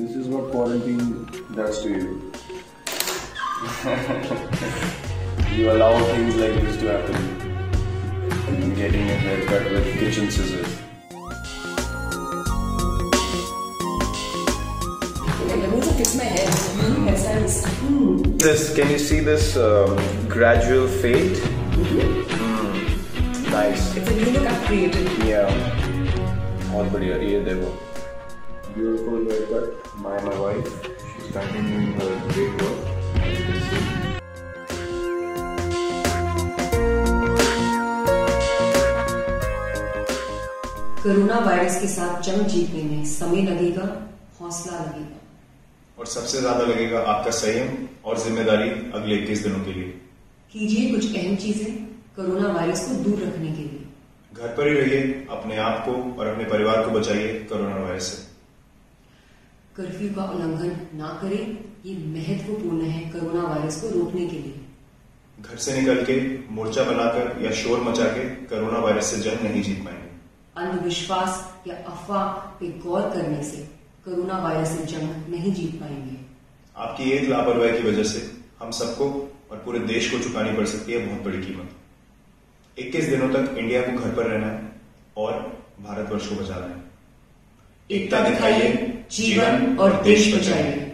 This is what quarantine does to you. You allow things like this to happen. And getting a haircut with kitchen scissors. Let me just kiss my hair. This, can you see this gradual fade? Nice. It's a new look I've created. Yeah. बहुत बढ़िया ये देखो. Beautiful haircut. My wife. She's continuing her great work. Coronavirus के साथ जंग जीतने में समय लगेगा, हौसला लगेगा और सबसे ज्यादा लगेगा आपका संयम और जिम्मेदारी अगले 21 दिनों के लिए। कीजिए कुछ अहम चीजें कोरोना वायरस को दूर रखने के लिए। घर पर ही रहिए, अपने आप को और अपने परिवार को बचाइए कोरोना वायरस से। कर्फ्यू का उल्लंघन ना करें, ये महत्वपूर्ण है कोरोना वायरस को रोकने के लिए। घर से निकल के मोर्चा बनाकर या शोर मचा के कोरोना वायरस से जंग नहीं जीत पाएंगे। अंधविश्वास या अफवाह पे गौर करने से कोरोना वायरस से जंग नहीं जीत पाएंगे। आपकी एक लापरवाही की वजह से हम सबको और पूरे देश को चुकानी पड़ सकती है बहुत बड़ी कीमत। 21 दिनों तक इंडिया को घर पर रहना है और भारतवर्ष को बचाना है। एकता दिखाइए, जीवन और देश बचाइए।